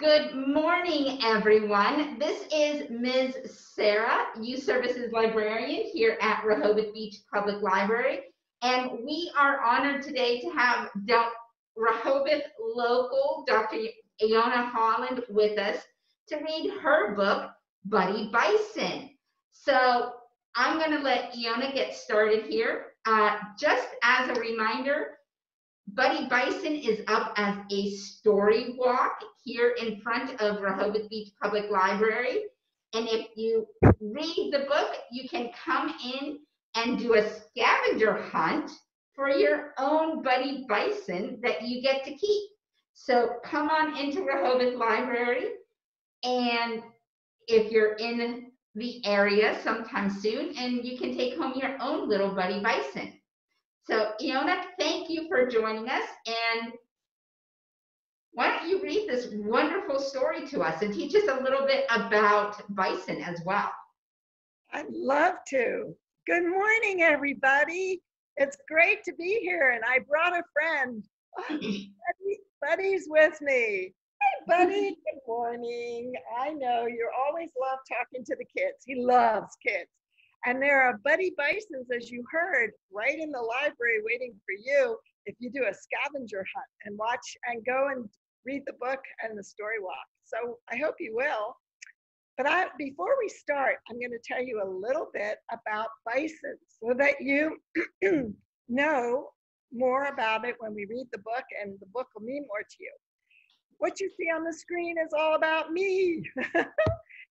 Good morning, everyone. This is Ms. Sarah, Youth Services Librarian here at Rehoboth Beach Public Library, and we are honored today to have Rehoboth local Dr. Ilona Holland with us to read her book, Buddy Bison. So I'm going to let Ilona get started here. Just as a reminder, Buddy Bison is up as a story walk here in front of Rehoboth Beach Public Library. And if you read the book, you can come in and do a scavenger hunt for your own Buddy Bison that you get to keep. So come on into Rehoboth Library, and if you're in the area sometime soon, and you can take home your own little Buddy Bison. So Ilona, thank you for joining us, and why don't you read this wonderful story to us and teach us a little bit about bison as well. I'd love to. Good morning, everybody. It's great to be here, and I brought a friend. Buddy's with me. Hey, Buddy, good morning. I know you always love talking to the kids. He loves kids. And there are Buddy Bisons, as you heard, right in the library waiting for you if you do a scavenger hunt and watch and go and read the book and the story walk. So I hope you will. But before we start, I'm going to tell you a little bit about bison so that you know more about it when we read the book, and the book will mean more to you. What you see on the screen is all about me.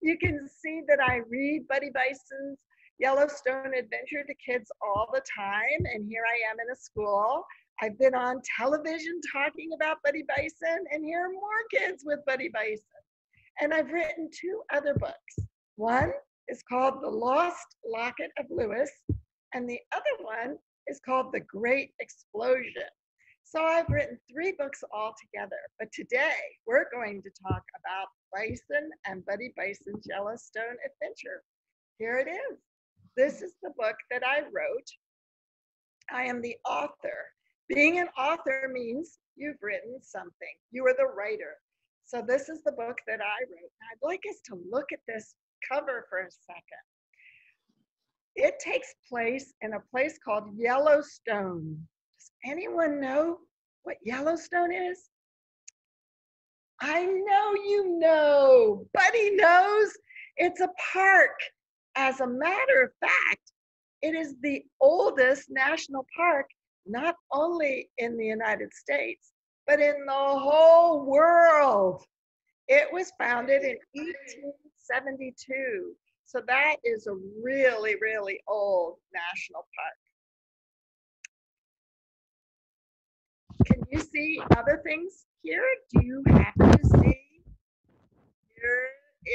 You can see that I read Buddy Bison's Yellowstone Adventure to kids all the time, and here I am in a school. I've been on television talking about Buddy Bison, and here are more kids with Buddy Bison. And I've written two other books. One is called The Lost Locket of Lewis, and the other one is called The Great Explosion. So I've written three books all together, but today we're going to talk about bison and Buddy Bison's Yellowstone Adventure. Here it is. This is the book that I wrote. I am the author. Being an author means you've written something. You are the writer. So this is the book that I wrote. I'd like us to look at this cover for a second. It takes place in a place called Yellowstone. Does anyone know what Yellowstone is? I know you know. Buddy knows. It's a park. As a matter of fact, it is the oldest national park, not only in the United States, but in the whole world. It was founded in 1872. So that is a really, really old national park. Can you see other things here? Do you have to see? Here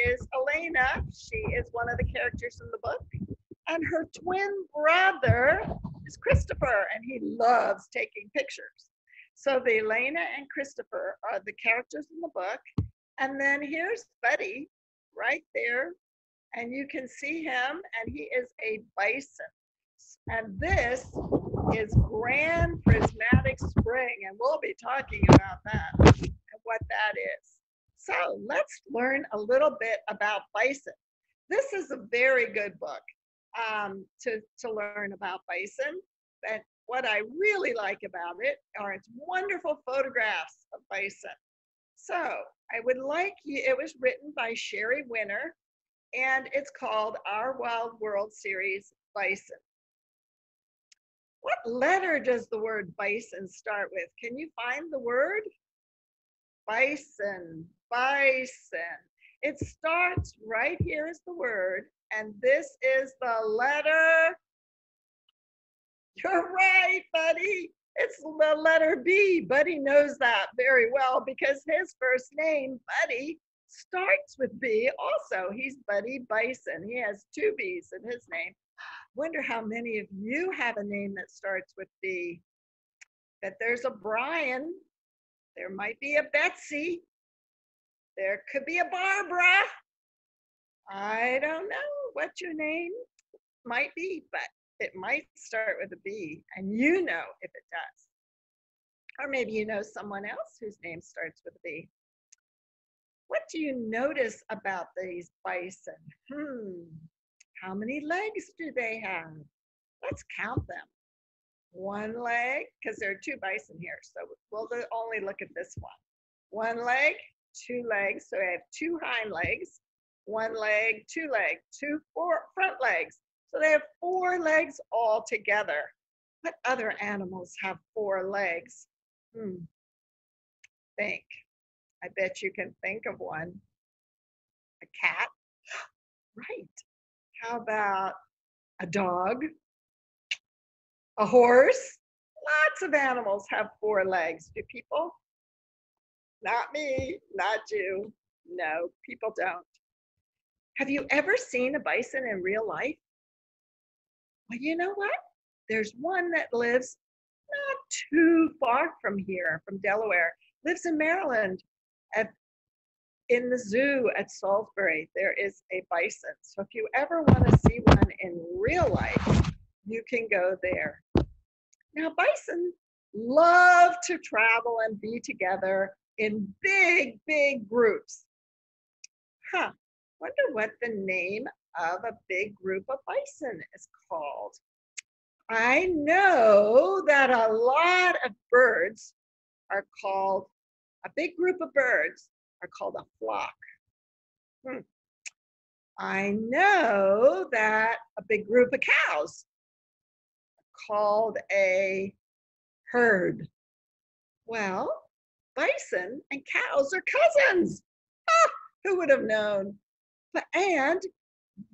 is Elena. She is one of the characters in the book, and her twin brother is Christopher, and he loves taking pictures. So the Elena and Christopher are the characters in the book, and then here's Buddy right there, and you can see him, and he is a bison. And this is Grand Prismatic Spring, and we'll be talking about that and what that is. So let's learn a little bit about bison. This is a very good book to learn about bison. And what I really like about it are its wonderful photographs of bison. So I would like you, it was written by Sherry Winner, and it's called Our Wild World Series Bison. What letter does the word bison start with? Can you find the word? Bison. Bison. It starts right here is the word, and this is the letter. You're right, Buddy. It's the letter B. Buddy knows that very well because his first name, Buddy, starts with B also. He's Buddy Bison. He has two B's in his name. Wonder how many of you have a name that starts with B. That there's a Brian. There might be a Betsy. There could be a Barbara. I don't know what your name might be, but it might start with a B, and you know if it does. Or maybe you know someone else whose name starts with a B. What do you notice about these bison? How many legs do they have? Let's count them. One leg, because there are two bison here, so we'll only look at this one. One leg, two legs, so I have two hind legs. One leg, two front legs. So they have four legs all together. What other animals have four legs? Think. I bet you can think of one. A cat? Right. How about a dog? A horse? Lots of animals have four legs. Do people? Not me, not you. No, people don't. Have you ever seen a bison in real life? Well, you know what? There's one that lives not too far from here, from Delaware, lives in Maryland, in the zoo at Salisbury. There is a bison. So if you ever want to see one in real life, you can go there. Now, bison love to travel and be together in big, big groups. Wonder what the name of a big group of bison is called. I know that a lot of birds are called, a big group of birds are called a flock. I know that a big group of cows are called a herd. Well, bison and cows are cousins. Who would have known? And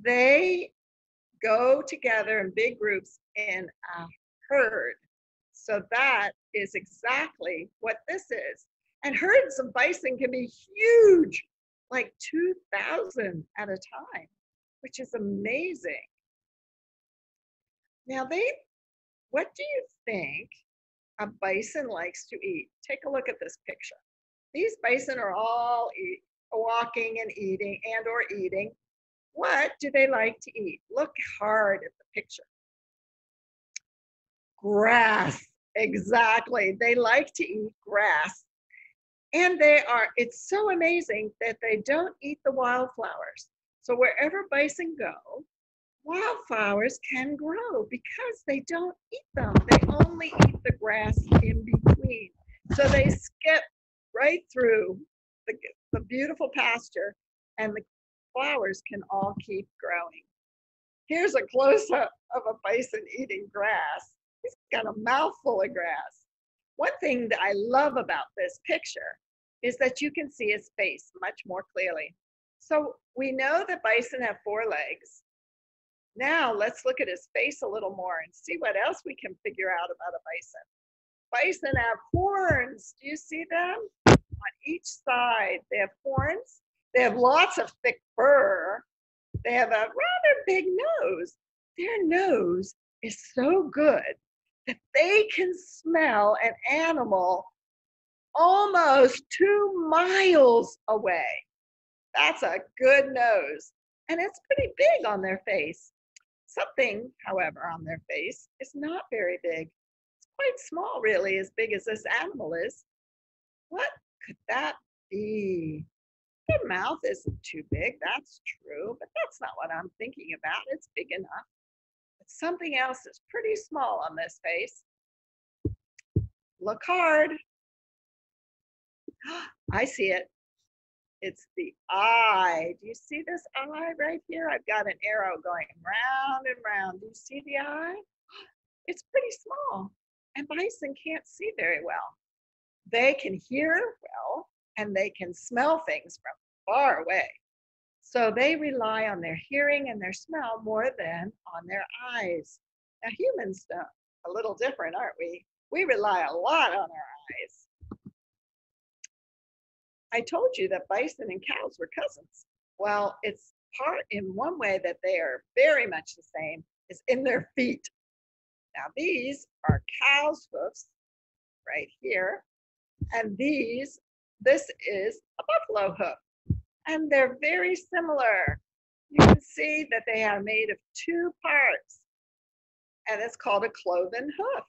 they go together in big groups in a herd. So that is exactly what this is. And herds of bison can be huge, like 2,000 at a time, which is amazing. Now, what do you think a bison likes to eat? Take a look at this picture. These bison are all walking and eating eating. What do they like to eat? Look hard at the picture. Grass, exactly. They like to eat grass. And it's so amazing that they don't eat the wildflowers. So wherever bison go, wildflowers can grow because they don't eat them. They only eat the grass in between. So they skip right through the beautiful pasture, and the flowers can all keep growing. Here's a close-up of a bison eating grass. He's got a mouthful of grass. One thing that I love about this picture is that you can see his face much more clearly. So we know that bison have four legs. Now let's look at his face a little more and see what else we can figure out about a bison. Bison have horns. Do you see them? On each side, they have horns. They have lots of thick fur. They have a rather big nose. Their nose is so good that they can smell an animal almost 2 miles away. That's a good nose. And it's pretty big on their face. Something, however, on their face is not very big. It's quite small, really, as big as this animal is. What could that be? Their mouth isn't too big, that's true, but that's not what I'm thinking about. It's big enough. But something else is pretty small on this face. Look hard. I see it. It's the eye. Do you see this eye right here? I've got an arrow going round and round. Do you see the eye? It's pretty small, and bison can't see very well. They can hear well, and they can smell things from far away. So they rely on their hearing and their smell more than on their eyes. Now, humans are a little different, aren't we? We rely a lot on our eyes. I told you that bison and cows were cousins. Well, it's part in one way that they are very much the same is in their feet. Now, these are cows' hoofs right here. And this is a buffalo hoof, and they're very similar. You can see that they are made of two parts, and it's called a cloven hoof.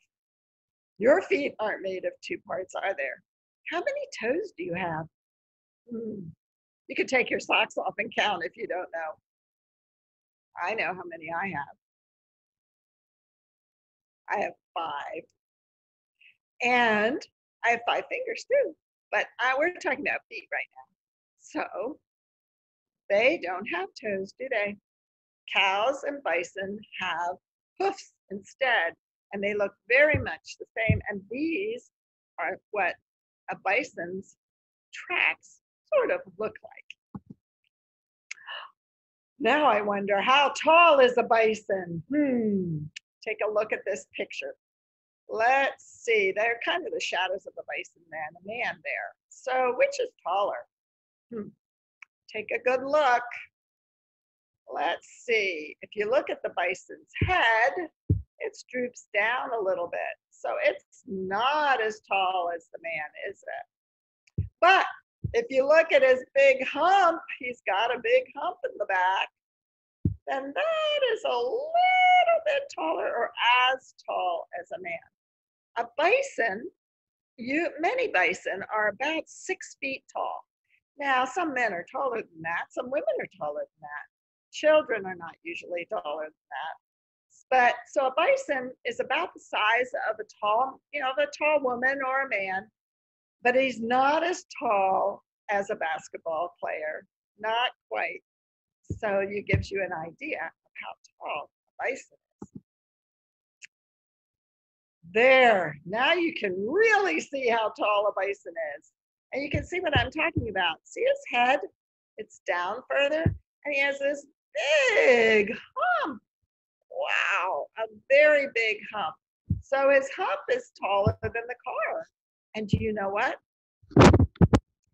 Your feet aren't made of two parts, are there? How many toes do you have? You could take your socks off and count if you don't know. I know how many I have. I have 5. And I have 5 fingers too, but we're talking about feet right now. So they don't have toes, do they? Cows and bison have hoofs instead, and they look very much the same. And these are what a bison's tracks sort of look like. Now I wonder, how tall is a bison? Take a look at this picture. Let's see, they're kind of the shadows of the bison there and the man there. So which is taller? Take a good look. Let's see, if you look at the bison's head, it droops down a little bit. So it's not as tall as the man, is it? But if you look at his big hump, he's got a big hump in the back, then that is a little bit taller or as tall as a man. A bison, many bison are about 6 feet tall. Now, some men are taller than that. Some women are taller than that. Children are not usually taller than that. But so a bison is about the size of a tall, of a tall woman or a man, but he's not as tall as a basketball player, not quite. So it gives you an idea of how tall a bison is. There, now you can really see how tall a bison is. And you can see what I'm talking about. See his head? It's down further, and he has this big hump. Wow, a very big hump. So his hump is taller than the car. And do you know what?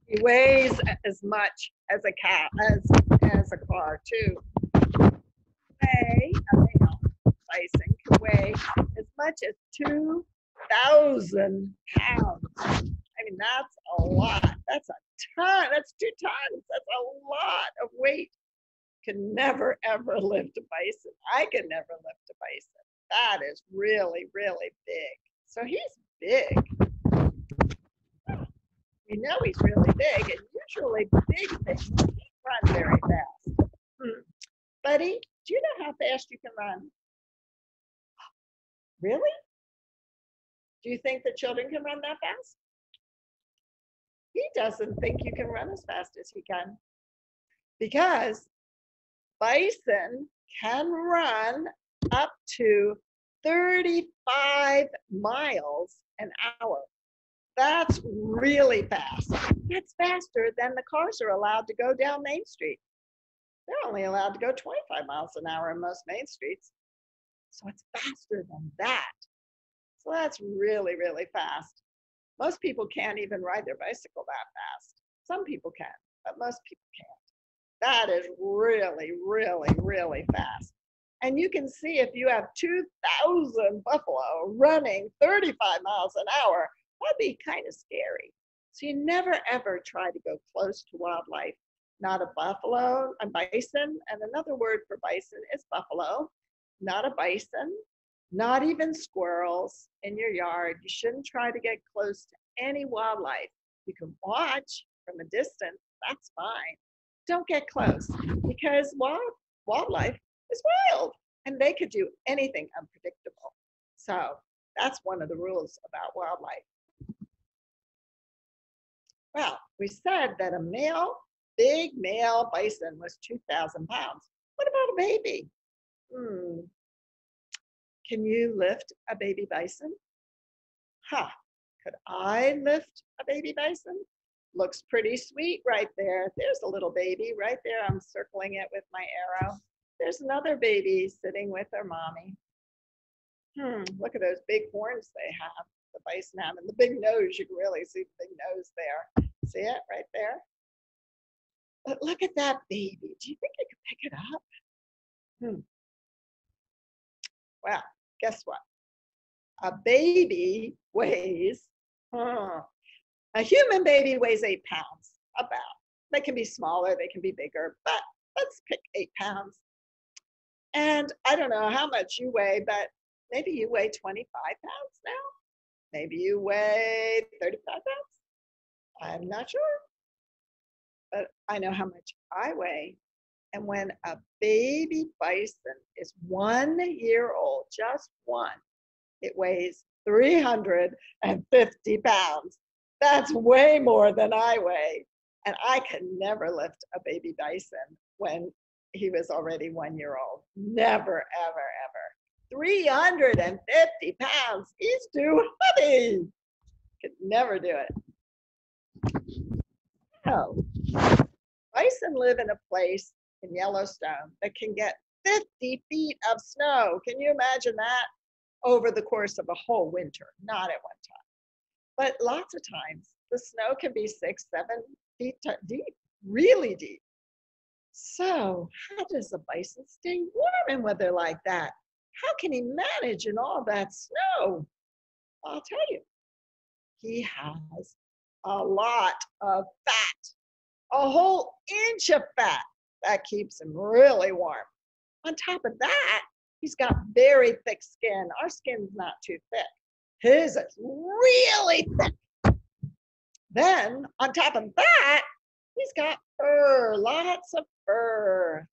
He weighs as much as a cat, as a car too. A male bison can weigh as much as 2,000 pounds. I mean, that's a lot. That's a ton. That's 2 tons. That's a lot of weight. Can never ever lift a bison. I can never lift a bison. That is really, really big. So he's big. You know he's really big, and usually big things run very fast. Buddy, do you know how fast you can run? Really? Do you think that children can run that fast? He doesn't think you can run as fast as he can, because bison can run up to 35 miles an hour. That's really fast. That's faster than the cars are allowed to go down Main Street. They're only allowed to go 25 miles an hour in most Main Streets. So it's faster than that. So that's really, really fast. Most people can't even ride their bicycle that fast. Some people can, but most people can't. That is really, really, really fast. And you can see if you have 2,000 buffalo running 35 miles an hour, that'd be kind of scary. So you never ever try to go close to wildlife. Not a buffalo, a bison, and another word for bison is buffalo. Not a bison, not even squirrels in your yard. You shouldn't try to get close to any wildlife. You can watch from a distance, that's fine. Don't get close, because wildlife is wild and they could do anything unpredictable. So that's one of the rules about wildlife. Well, we said that a big male bison was 2,000 pounds. What about a baby? Can you lift a baby bison? Could I lift a baby bison? Looks pretty sweet right there. There's a little baby right there. I'm circling it with my arrow. There's another baby sitting with her mommy. Look at those big horns they have. The bison have, and the big nose. You can really see the big nose there. See it right there? But look at that baby. Do you think I could pick it up? Well, guess what? A baby weighs, a human baby weighs 8 pounds, about. They can be smaller, they can be bigger, but let's pick 8 pounds. And I don't know how much you weigh, but maybe you weigh 25 pounds now. Maybe you weigh 35 pounds. I'm not sure. but I know how much I weigh. And when a baby bison is 1 year old, just one, it weighs 350 pounds. That's way more than I weigh. And I could never lift a baby bison when he was already 1 year old. Never, ever, ever. 350 pounds. He's too heavy. Could never do it. So, bison live in a place in Yellowstone that can get 50 feet of snow. Can you imagine that? Over the course of a whole winter, not at one time. But lots of times, the snow can be 6, 7 feet deep, really deep. So how does a bison stay warm in weather like that? How can he manage in all that snow? I'll tell you, he has a lot of fat, a whole inch of fat that keeps him really warm. On top of that, he's got very thick skin. Our skin's not too thick. His is really thick. Then, on top of that, he's got fur, lots of fur.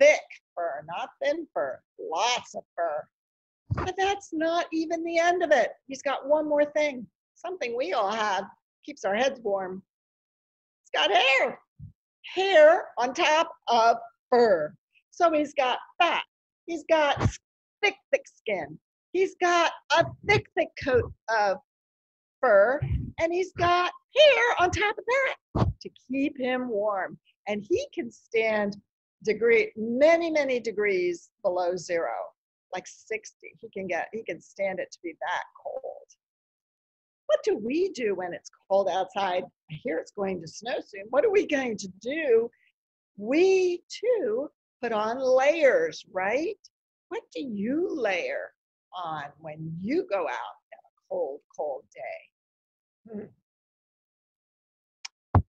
Thick fur, not thin fur, lots of fur. But that's not even the end of it. He's got one more thing, something we all have, keeps our heads warm. He's got hair. Hair on top of fur. So he's got fat. He's got thick, thick skin. He's got a thick, thick coat of fur, and he's got hair on top of that to keep him warm. And he can stand many, many degrees below zero, like 60. He can stand it to be that cold. What do we do when it's cold outside? I hear it's going to snow soon. What are we going to do? We too put on layers, right? What do you layer on when you go out on a cold, cold day?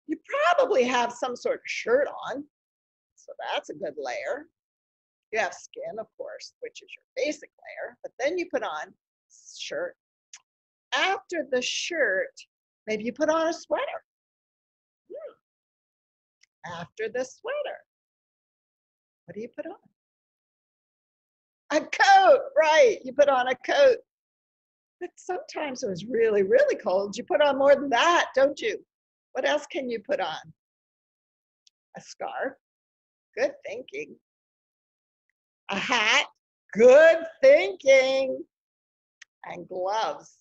You probably have some sort of shirt on, so that's a good layer. You have skin, of course, which is your basic layer, but then you put on shirt. After the shirt, maybe you put on a sweater. After the sweater, what do you put on? A coat, right? You put on a coat. But sometimes it was really, really cold. You put on more than that, don't you? What else can you put on? A scarf. Good thinking. A hat. Good thinking. And gloves.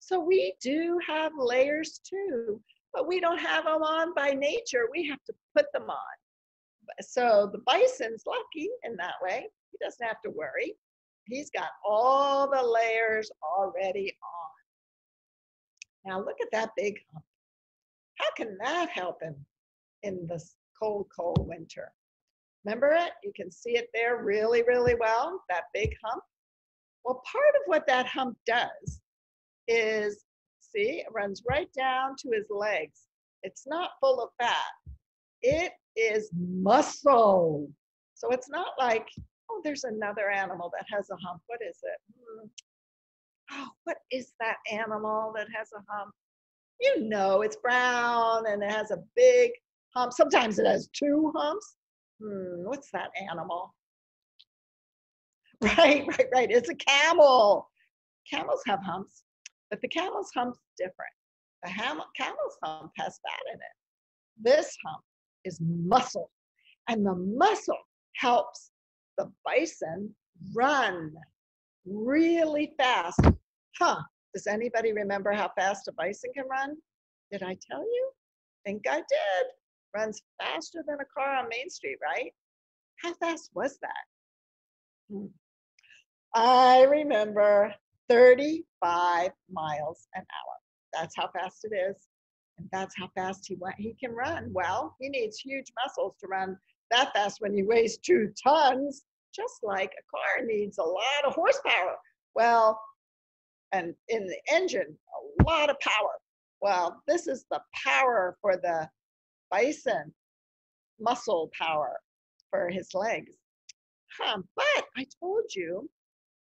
So we do have layers too, but we don't have them on by nature. We have to put them on. So the bison's lucky in that way. He doesn't have to worry. He's got all the layers already on. Now look at that big hump. How can that help him in this cold, cold winter? Remember it? You can see it there really, really well, that big hump. Well, part of what that hump does is, see, it runs right down to his legs. It's not full of fat. It is muscle. So it's not like, oh, there's another animal that has a hump. What is it? Oh, what is that animal that has a hump? You know, it's brown and it has a big hump. Sometimes it has two humps. What's that animal? Right. It's a camel. Camels have humps, but the camel's hump's different. The camel's hump has fat in it. This hump is muscle, and the muscle helps the bison run really fast. Does anybody remember how fast a bison can run? Did I tell you? I think I did. Runs faster than a car on Main Street, right? How fast was that? I remember 35 miles an hour. That's how fast it is. And that's how fast he went. He can run. Well, he needs huge muscles to run that fast when he weighs 2 tons, just like a car needs a lot of horsepower. Well, and in the engine, a lot of power. Well, this is the power for the bison, muscle power for his legs. But I told you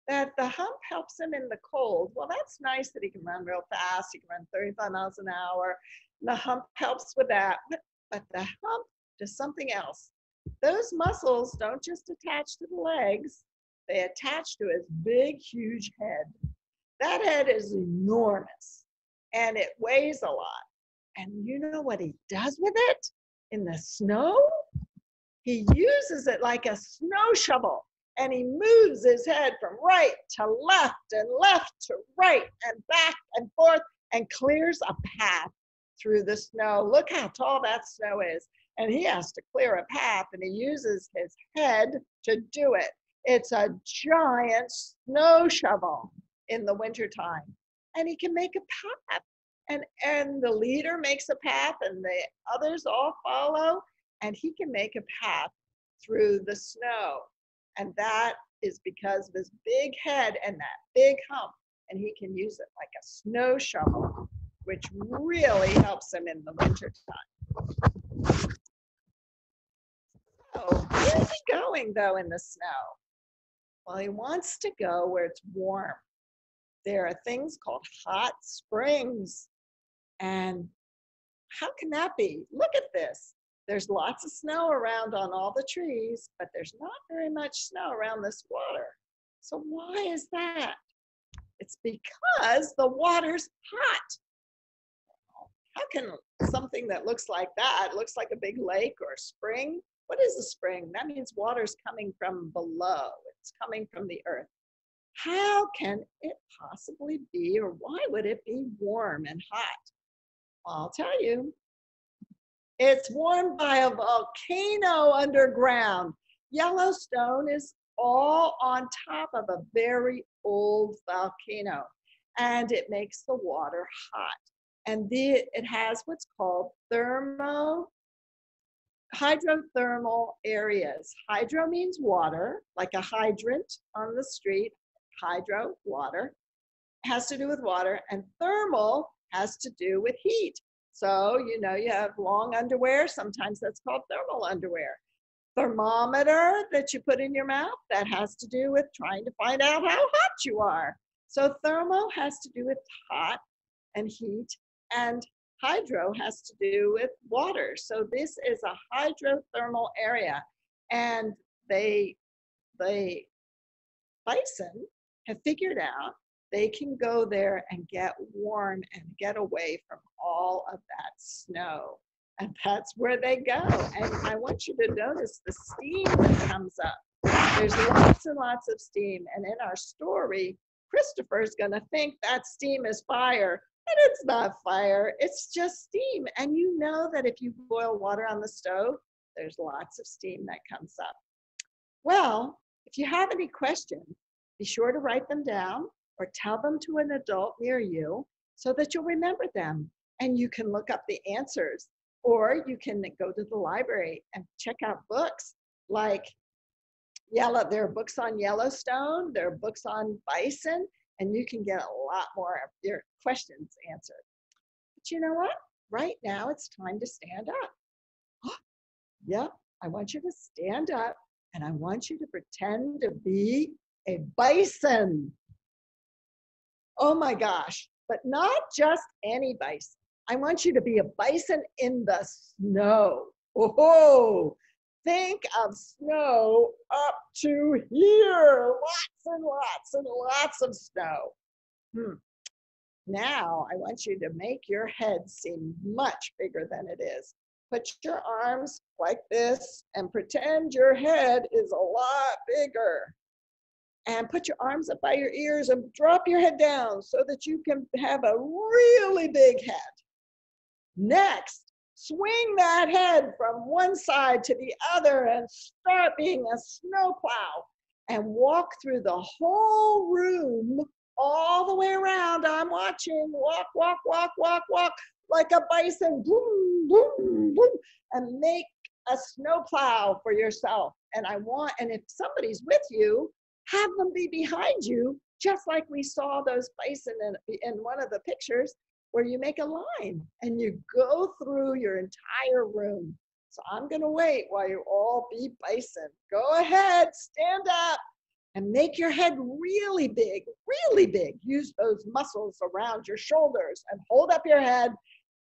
that the hump helps him in the cold. Well, that's nice that he can run real fast. He can run 35 miles an hour. And the hump helps with that. But but the hump to something else. Those muscles don't just attach to the legs, they attach to his big, huge head. That head is enormous and it weighs a lot. And you know what he does with it in the snow? He uses it like a snow shovel, and he moves his head from right to left and left to right and back and forth and clears a path through the snow. Look how tall that snow is. And he has to clear a path, and he uses his head to do it. It's a giant snow shovel in the wintertime, and he can make a path. And the leader makes a path, and the others all follow, and he can make a path through the snow. And that is because of his big head and that big hump, and he can use it like a snow shovel, which really helps him in the wintertime. So where's he going, though, in the snow? Well, he wants to go where it's warm. There are things called hot springs. And how can that be? Look at this. There's lots of snow around on all the trees, but there's not very much snow around this water. So why is that? It's because the water's hot. How can something that looks like that, looks like a big lake or a spring? What is a spring? That means water's coming from below. It's coming from the earth. How can it possibly be, or why would it be warm and hot? I'll tell you. It's warmed by a volcano underground. Yellowstone is all on top of a very old volcano, and it makes the water hot. And it has what's called hydrothermal areas. Hydro means water, like a hydrant on the street. Hydro, water, has to do with water, and thermal has to do with heat. So, you know, you have long underwear, sometimes that's called thermal underwear. Thermometer that you put in your mouth, that has to do with trying to find out how hot you are. So thermal has to do with hot and heat, and hydro has to do with water. So this is a hydrothermal area, and the bison have figured out they can go there and get warm and get away from all of that snow. And that's where they go. And I want you to notice the steam that comes up. There's lots and lots of steam. And in our story, Christopher's gonna think that steam is fire, but it's not fire, it's just steam. And you know that if you boil water on the stove, there's lots of steam that comes up. Well, if you have any questions, be sure to write them down or tell them to an adult near you so that you'll remember them, and you can look up the answers, or you can go to the library and check out books like there are books on Yellowstone, there are books on bison, and you can get a lot more of your questions answered. But you know what? Right now it's time to stand up. Yep, I want you to stand up, and I want you to pretend to be a bison. Oh my gosh, but not just any bison. I want you to be a bison in the snow. Oh, think of snow up to here. Lots and lots and lots of snow. Now I want you to make your head seem much bigger than it is. Put your arms like this and pretend your head is a lot bigger. And put your arms up by your ears and drop your head down so that you can have a really big head. Next, swing that head from one side to the other and start being a snowplow, and walk through the whole room all the way around. I'm watching. Walk, walk, walk, walk, walk like a bison. Boom, boom, boom, and make a snowplow for yourself. And if somebody's with you, have them be behind you, just like we saw those bison in one of the pictures, where you make a line and you go through your entire room. So I'm gonna wait while you all be bison. Go ahead, stand up, and make your head really big, really big. Use those muscles around your shoulders and hold up your head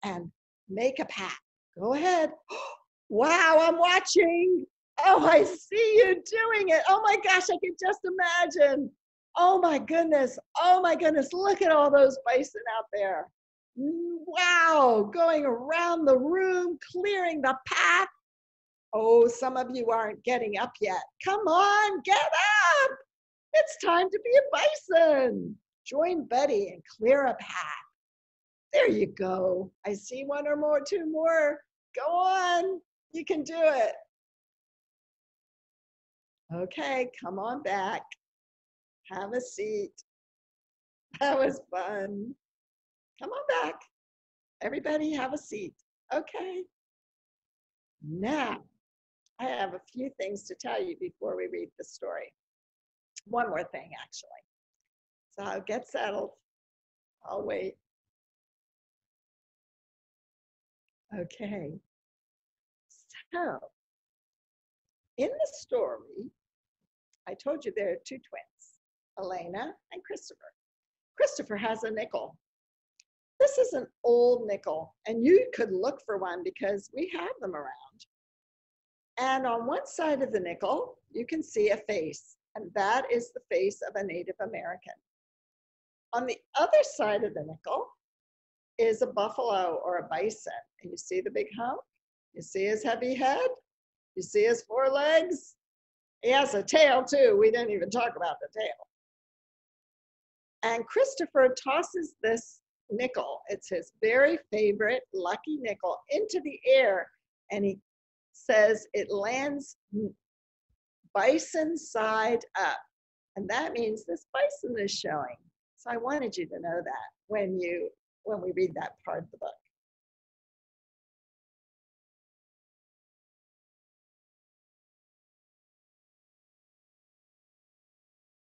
and make a path. Go ahead. Wow, I'm watching. Oh, I see you doing it. Oh my gosh, I can just imagine. Oh my goodness. Oh my goodness. Look at all those bison out there. Wow, going around the room, clearing the path. Oh, some of you aren't getting up yet. Come on, get up. It's time to be a bison. Join Buddy and clear a path. There you go. I see one or more, two more. Go on, you can do it. Okay, come on back. Have a seat. That was fun. Come on back. Everybody have a seat. Okay. Now, I have a few things to tell you before we read the story. One more thing, actually. So I'll get settled. I'll wait. Okay. So, in the story, I told you there are two twins, Elena and Christopher. Christopher has a nickel. This is an old nickel, and you could look for one because we have them around. And on one side of the nickel, you can see a face, and that is the face of a Native American. On the other side of the nickel is a buffalo or a bison, and you see the big hump, you see his heavy head, you see his four legs. He has a tail too. We didn't even talk about the tail. And Christopher tosses this nickel, it's his very favorite lucky nickel, into the air, and he says it lands bison side up, and that means this bison is showing. So I wanted you to know that when we read that part of the book.